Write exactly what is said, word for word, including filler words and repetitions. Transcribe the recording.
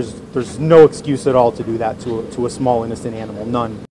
There's, there's no excuse at all to do that to a, to a small innocent animal, none.